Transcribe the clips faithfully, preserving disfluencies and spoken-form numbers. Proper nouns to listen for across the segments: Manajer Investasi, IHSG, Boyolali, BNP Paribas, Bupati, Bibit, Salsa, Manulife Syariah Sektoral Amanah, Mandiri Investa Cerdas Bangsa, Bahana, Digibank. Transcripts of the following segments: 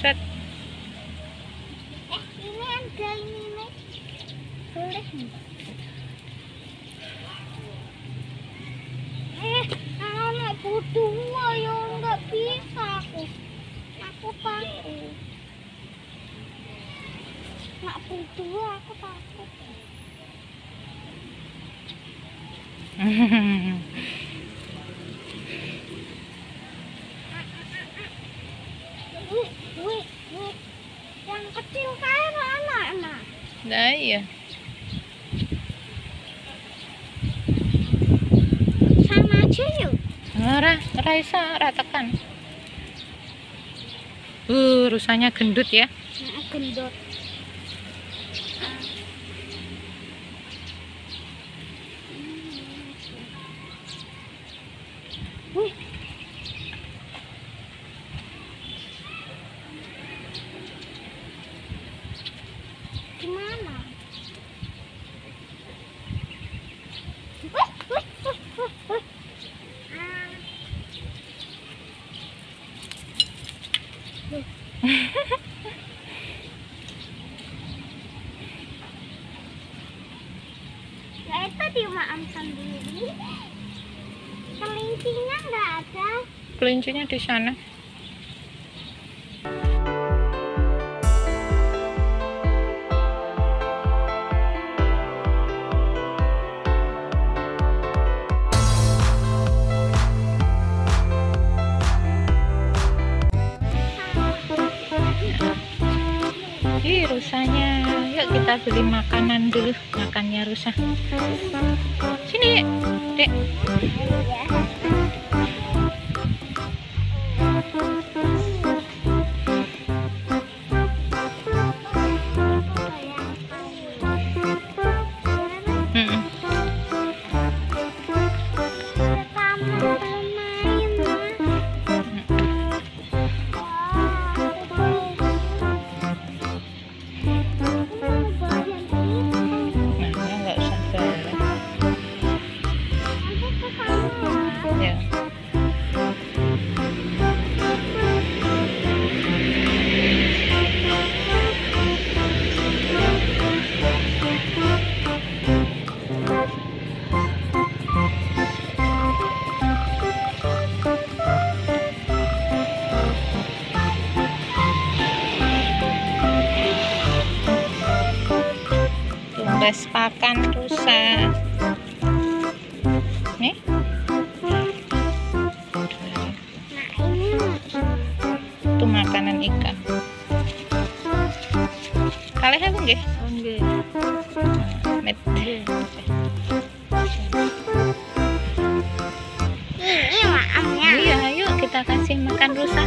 Set. Eh, ini ada ini nih. Boleh nih. Eh, anak butuh ya nggak bisa aku. Aku takut. Nak butuh aku takut. Yang kecil kayak anak-anak. Nah, iya. Sama aja yuk. Ora, ora iso, ora tekan. Uh, rusanya gendut ya. Nah, gendut. Wih. Gimana? Wih, wih, wih, wih, wih. Ah. Wih. Ya itu dimakan sendiri. Kelincinya enggak ada. Kelincinya di sana. Ih, rusanya. Yuk kita beli makanan dulu. Makannya rusa. Sini, Dek. Tumbas pakan rusa. Nih. Itu makanan ikan. Kalih aku nggih? Nggih. Met. Ini makannya. Iya, ayo kita kasih makan rusa.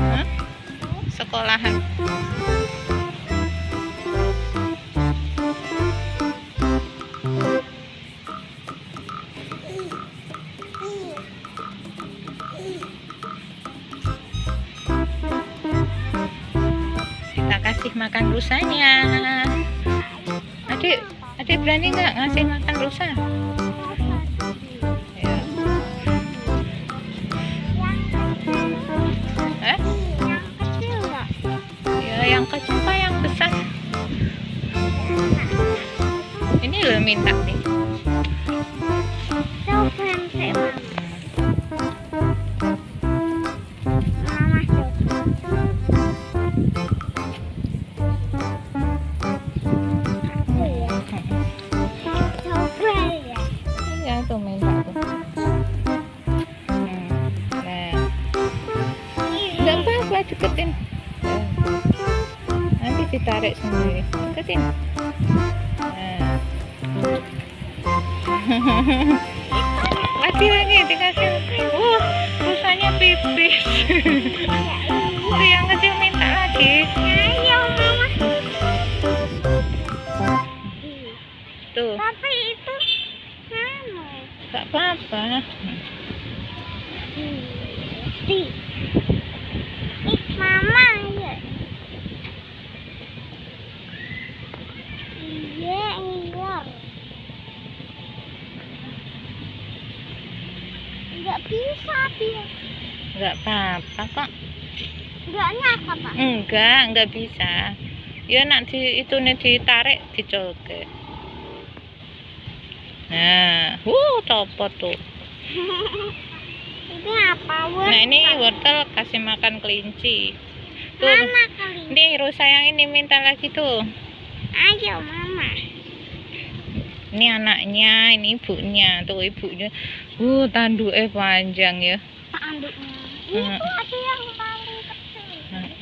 Hah? Sekolahan. Kasih makan rusanya. Adik, adik berani nggak ngasih makan rusa? Ya. Eh? Yang kecil nggak? Ya, yang kecil apa yang besar? Ini lo minta nih. Deketin, nanti ditarik sendiri. Deketin. Nah. Lagi lagi dikasih. Wah, rusanya pipis. Itu yang kecil minta lagi. Ayo mama. Tuh. Tapi itu mana? Gak apa-apa. Di. Mama, iya. Iya, iya. Enggak bisa, Pi. Enggak apa-apa kok. Enggaknya apa, Pak? Enggak, enggak bisa. Ya nak di itune ditarik dicolek. Nah, uh copot tuh. Ini apa, wortel? Nah, ini wortel kasih makan kelinci. Tuh. Mama kelinci. Nih, rusa yang ini minta lagi tuh. Ayo, Mama. Ini anaknya, ini ibunya, tuh ibunya. Uh, tanduknya panjang ya. Tanduknya. Ini uh. tuh ada yang paling kecil. Uh.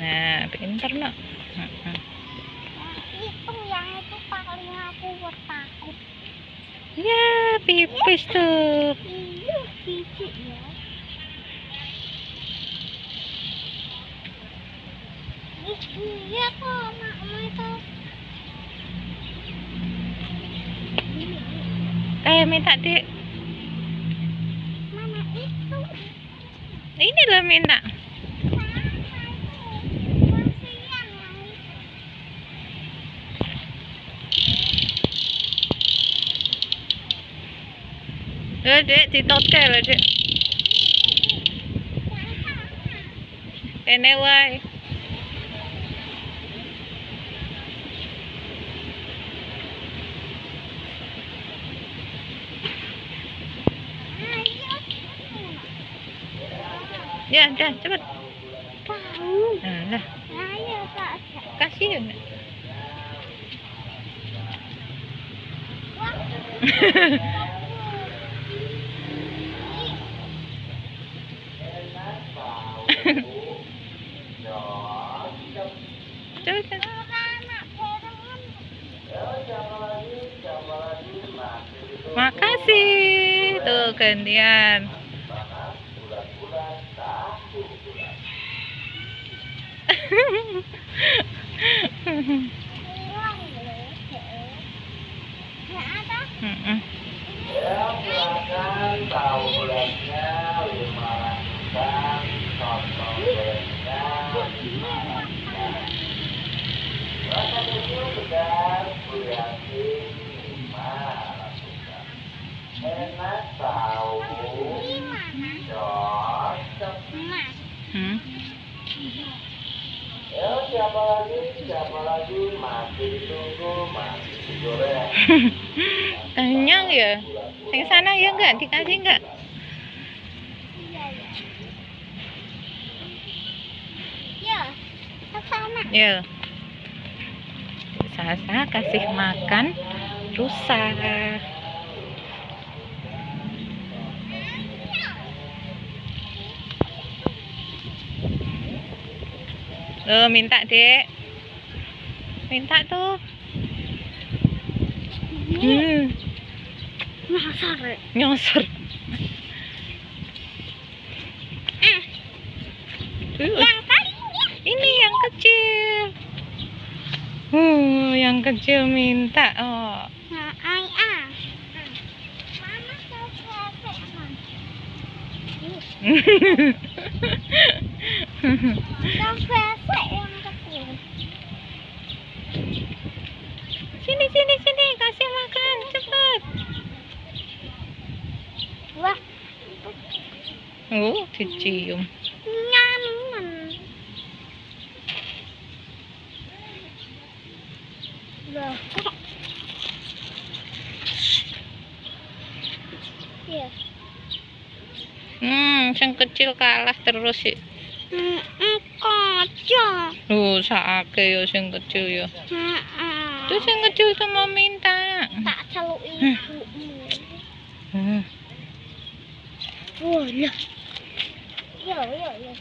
Nah, pinter nak. Uh -uh. Nah, itu yang itu paling aku takut. Ya, pipis ya. Tuh. Iya, pipis ya. Iya kok, makmu itu. Eh, minta dek. Mana itu? Ini lah minta. Eh, dek, ditokel lah dek. Ini wae. Ya, dah, cepat. Tahu. Nah, ayo, Pak. Kasih ya. Makasih. Tuh gantian. Hmm? Ya, siapa lagi, siapa lagi, masih ditunggu, masih digoreng. Kenyang ya? Yang sana ya enggak, dikasih enggak? Ya, kesana. Ya. Sasa kasih makan rusa. Loh, minta dek, minta tuh hmm. nyosor nyosor ah. yang paling ini yang kecil uh, yang kecil minta oh sini sini sini kasih makan cepat. Wah. Oh, dicium. Nyam. Loh. Iya. Hmm, yang kecil kalah terus sih. Heeh, kaca. Loh, sakake yo sing kecil yo. Heeh. Tuh sing kecil tuh mau minta. Tak celuki ibumu. Heeh. Wah, ya. Ya, ya, ya.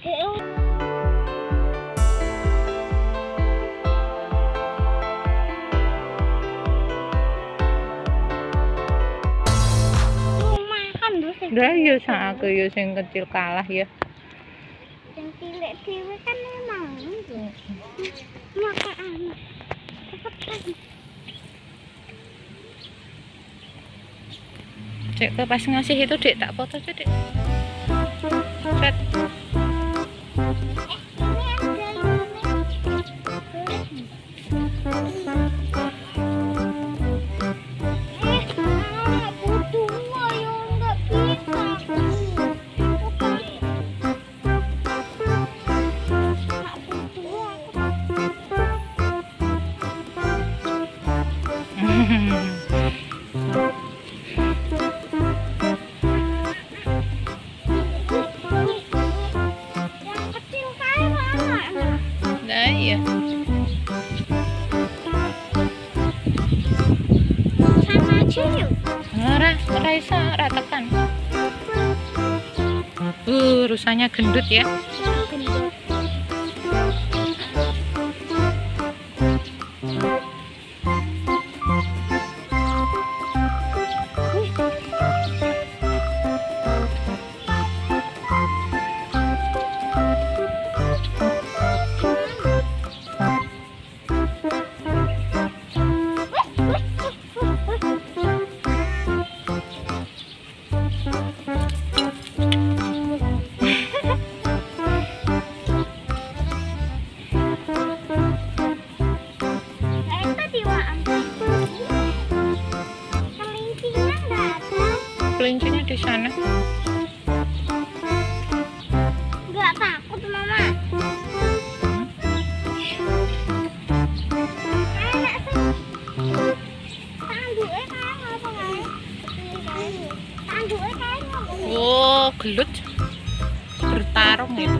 Heh. Udah ya sang aku ya sing kecil kalah ya. Yang cilik dhewe kan emang. Makan. Cek ke pas ngasih itu Dek tak foto Dek. Set. Eh, Ora, ora iso, ora tekan. Uh, rusanya gendut ya. Gendut. Kelincinya di sana. Enggak takut, Mama. Oh, gelut. Bertarung itu.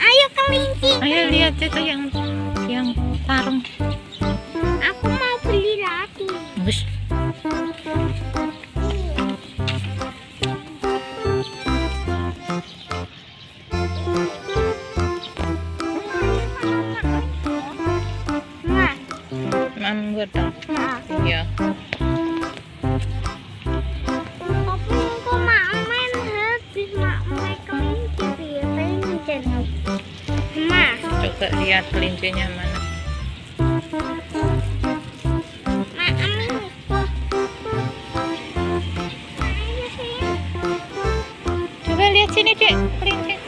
Ayo kelinci. Ayo lihat itu yang yang tarung. Bus. Mam gedang. Iya. Tapi kok mak main habis mak main kelinci ya, pengen channel. Mak, coba lihat kelincinya mana. Lihat sini dek, kelinci.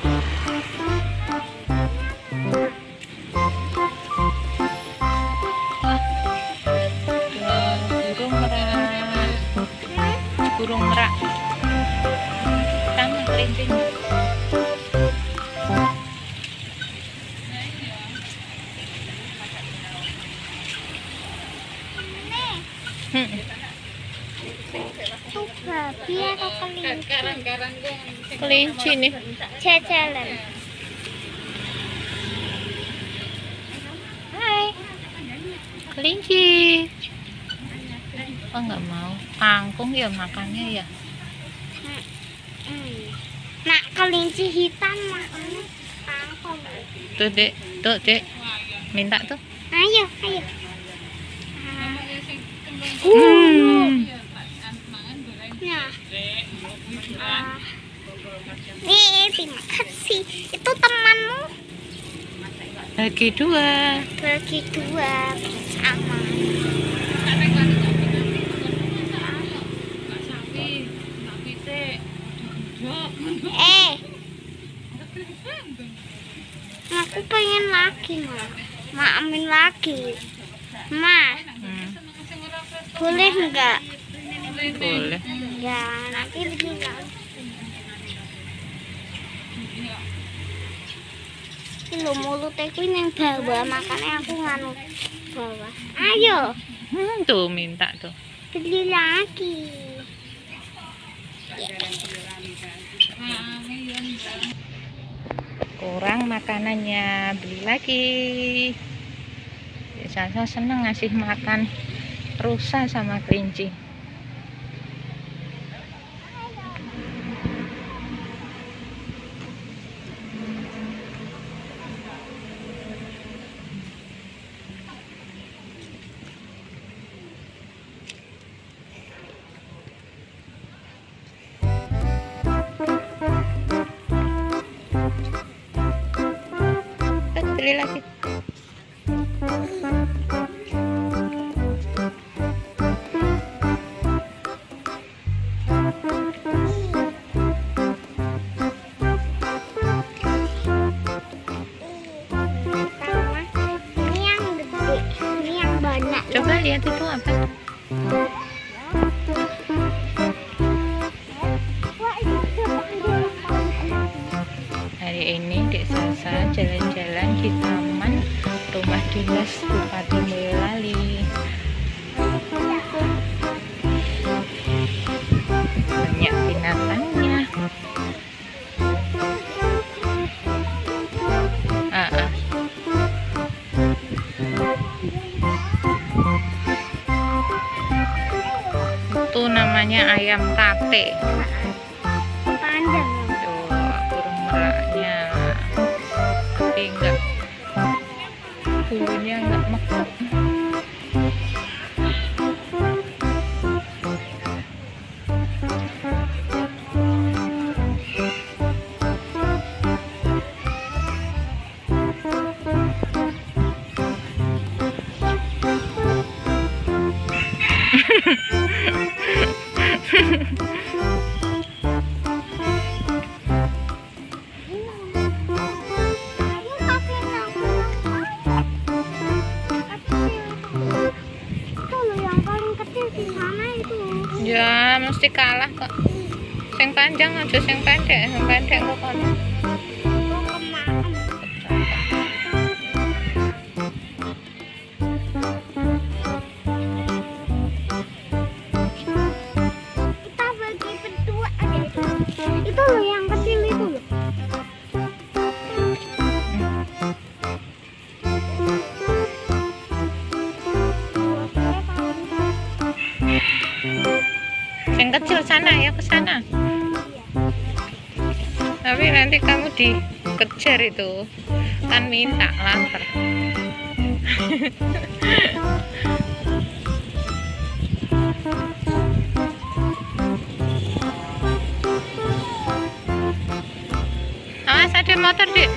Wah, burung merak, burung merak. Tangan kelincinya. Hmm. Babi atau kelinci? Kelinci nih. Jajalan. Hai. Kelinci. Apa nggak mau? Kangkung ya makannya ya. Nak kelinci hitam makannya kangkung. Tuh dek, tuh dek. Minta tuh. Ayo, ayo. Hmm. Nah, uh, nih terima kasih. Itu temanmu bagi dua, bagi dua sama. Eh, aku pengen lagi mah, ma amin lagi, ma. Hmm. Boleh enggak? Boleh. Ya, nanti begini kan. Ini lo mulutnya aku yang bawa, makanya aku nganu bawa. Ayo. Hmm, tuh minta tuh. Beli lagi. Yeah. Kurang makanannya, beli lagi. Saya seneng ngasih makan rusa sama kelinci. Beli lagi. Coba lihat itu apa? Hari ini Dek Sasa jalan-jalan di taman rumah dinas Bupati Boyolali. Banyak binatangnya. Ah, ah. namanya ayam tate. Panjang. Tuh, burung meraknya. Tapi enggak, bulunya enggak mekat. Ya mesti kalah kok. Sing panjang aja, sing pendek, sing pendek kok kono. Kita bagi berdua aja. Itu loh yang kecil itu loh. Yang kecil sana ya, ke sana. Tapi nanti kamu dikejar itu, kan minta lapar. Awas ada motor, Dik.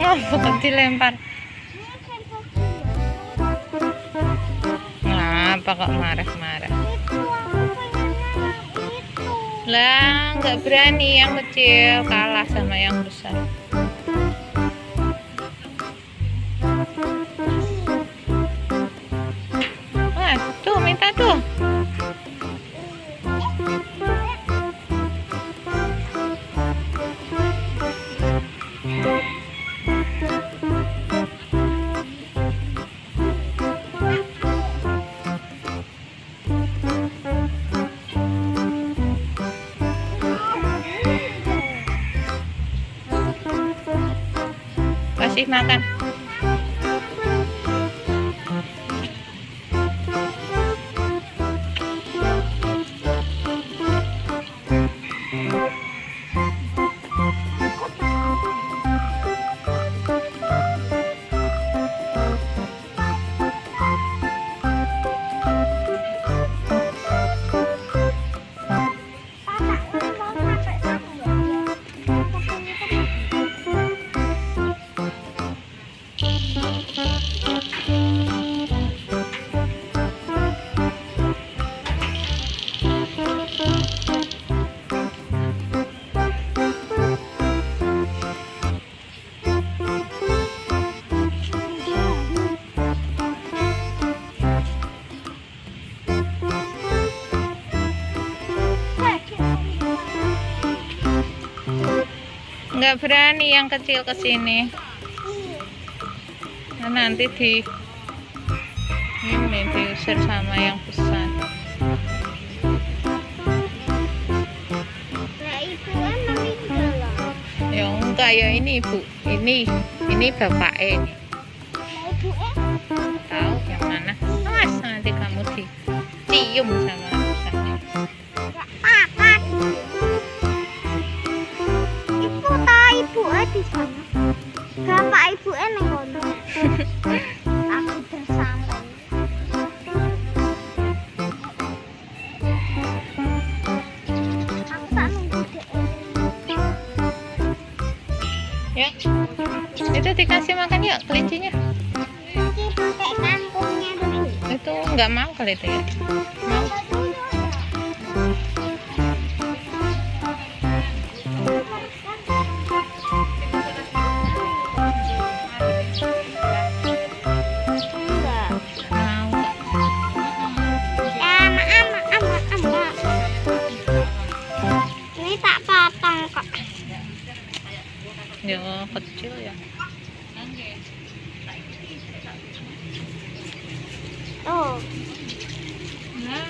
Ngobok dilempar. Ngapa kok marah-marah? Lah, nggak berani, yang kecil kalah sama yang besar. Wah, tuh minta tuh. Kasih makan. Nggak berani yang kecil ke sini. Nah, nanti di ini diusir sama yang besar. Nah, itu emang enggak lah. Ya enggak, ya ini ibu, ini ini bapak E. Tahu yang mana? Awas nanti kamu dicium sama besarnya. Di sana. Bapak ibu enek ngono. Aku bersama. Aku tak nunggu deh. Ya. Itu dikasih makan yuk kelincinya. Nanti pakai kangkungnya dulu. Itu enggak mau kali itu ya. Mau. Ya kecil ya. Oh. Nah.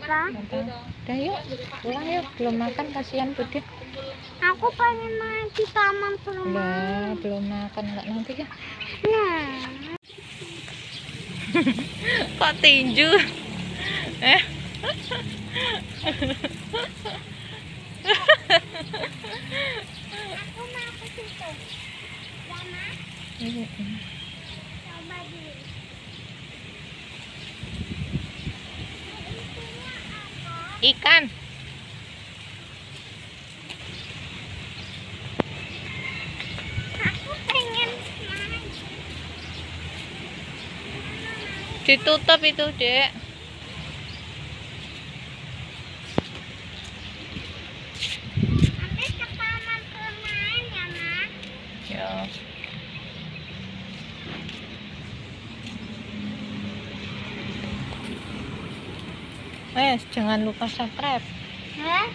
Apa? Udah yuk, pulang yuk. Belum makan, kasihan Budit. Aku pengen main di taman belum. Nah, belum makan nggak nanti ya? Nah. Kok tinju? Eh? Aku mau ke situ. Lama? Iya. Coba dulu. Ikan. Aku pengen main. Ditutup itu, Dek. Nanti ke taman bermain ya, Mak? Ya. Wes, jangan lupa subscribe. Hah?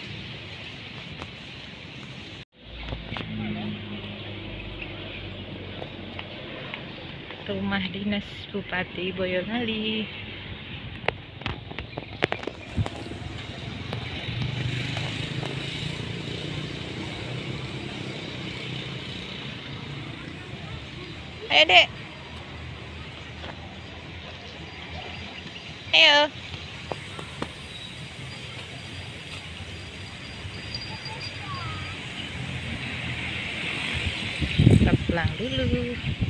Rumah dinas Bupati Boyolali. Ayo, Dek. Ayo. Pulang dulu.